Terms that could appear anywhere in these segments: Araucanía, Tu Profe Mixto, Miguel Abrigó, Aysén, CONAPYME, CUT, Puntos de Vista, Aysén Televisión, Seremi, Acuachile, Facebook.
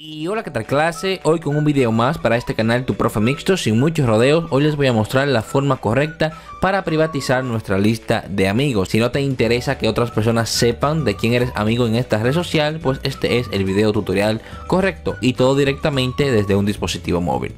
Y hola, ¿qué tal clase? Hoy con un video más para este canal Tu Profe Mixto, sin muchos rodeos. Hoy les voy a mostrar la forma correcta para privatizar nuestra lista de amigos. Si no te interesa que otras personas sepan de quién eres amigo en esta red social, pues este es el video tutorial correcto y todo directamente desde un dispositivo móvil.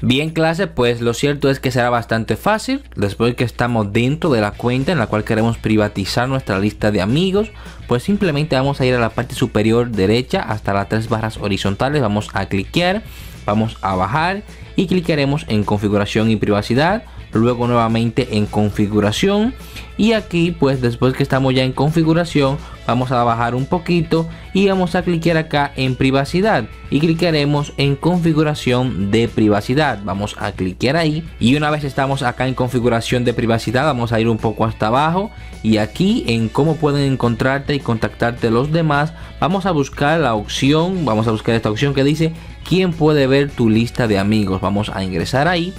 Bien clase, pues lo cierto es que será bastante fácil. Después que estamos dentro de la cuenta en la cual queremos privatizar nuestra lista de amigos, pues simplemente vamos a ir a la parte superior derecha hasta las tres barras horizontales. Vamos a cliquear, vamos a bajar y clicaremos en configuración y privacidad. Luego nuevamente en configuración, y aquí pues después que estamos ya en configuración vamos a bajar un poquito y vamos a clicar acá en privacidad y clicaremos en configuración de privacidad. Vamos a clicar ahí y una vez estamos acá en configuración de privacidad vamos a ir un poco hasta abajo y aquí en cómo pueden encontrarte y contactarte los demás vamos a buscar la opción, vamos a buscar esta opción que dice quién puede ver tu lista de amigos. Vamos a ingresar ahí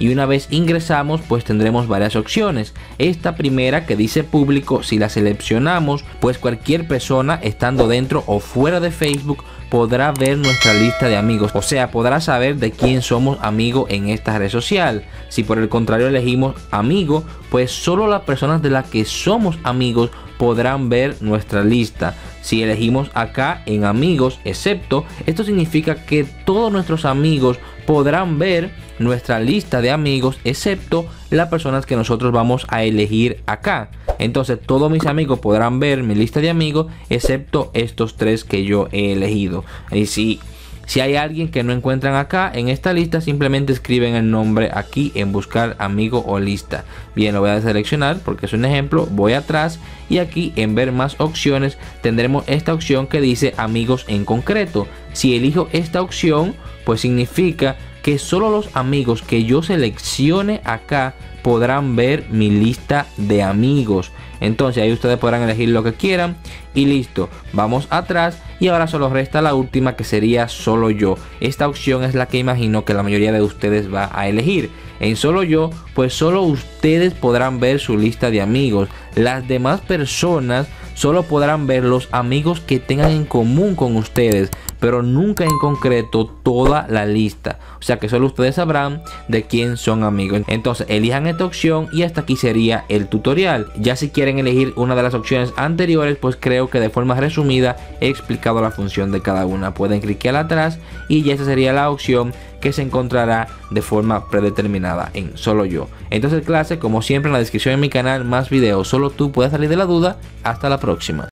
y una vez ingresamos pues tendremos varias opciones. Esta primera que dice público, si la seleccionamos pues cualquier persona estando dentro o fuera de Facebook podrá ver nuestra lista de amigos, o sea podrá saber de quién somos amigos en esta red social. Si por el contrario elegimos amigo, pues solo las personas de las que somos amigos podrán ver nuestra lista. Si elegimos acá en amigos excepto, esto significa que todos nuestros amigos podrán ver nuestra lista de amigos excepto las personas que nosotros vamos a elegir acá. Entonces todos mis amigos podrán ver mi lista de amigos excepto estos tres que yo he elegido. Y si hay alguien que no encuentran acá en esta lista, simplemente escriben el nombre aquí en buscar amigo o lista. Bien, lo voy a seleccionar porque es un ejemplo. Voy atrás y aquí en ver más opciones tendremos esta opción que dice amigos en concreto. Si elijo esta opción, pues significa que solo los amigos que yo seleccione acá podrán ver mi lista de amigos. Entonces ahí ustedes podrán elegir lo que quieran y listo. Vamos atrás y ahora solo resta la última que sería solo yo. Esta opción es la que imagino que la mayoría de ustedes va a elegir. En solo yo, pues solo ustedes podrán ver su lista de amigos. Las demás personas solo podrán ver los amigos que tengan en común con ustedes, pero nunca en concreto toda la lista. O sea que solo ustedes sabrán de quién son amigos. Entonces elijan esta opción y hasta aquí sería el tutorial. Ya si quieren elegir una de las opciones anteriores, pues creo que de forma resumida he explicado la función de cada una. Pueden cliquear atrás y ya esa sería la opción que se encontrará de forma predeterminada en solo yo. Entonces clase, como siempre en la descripción de mi canal más videos. Solo tú puedes salir de la duda. Hasta la próxima.